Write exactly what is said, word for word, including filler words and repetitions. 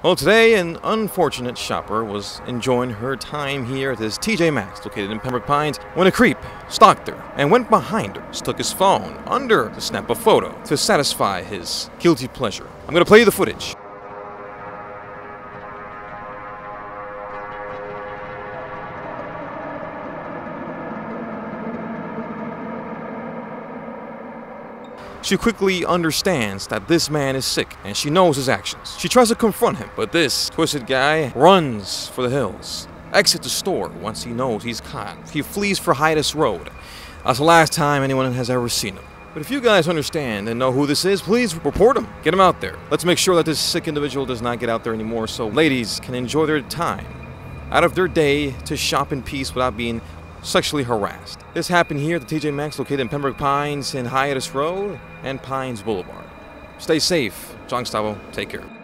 Well, today an unfortunate shopper was enjoying her time here at this T J Maxx located in Pembroke Pines when a creep stalked her and went behind her, took his phone under her to snap a photo to satisfy his guilty pleasure. I'm going to play you the footage. She quickly understands that this man is sick and she knows his actions. She tries to confront him, but this twisted guy runs for the hills, exits the store once he knows he's caught. He flees for Hiatus Road. That's the last time anyone has ever seen him. But if you guys understand and know who this is, please report him. Get him out there. Let's make sure that this sick individual does not get out there anymore so ladies can enjoy their time out of their day to shop in peace without being sexually harassed. This happened here at the T J Maxx located in Pembroke Pines in Hiatus Road and Pines Boulevard. Stay safe. John Stavo, take care.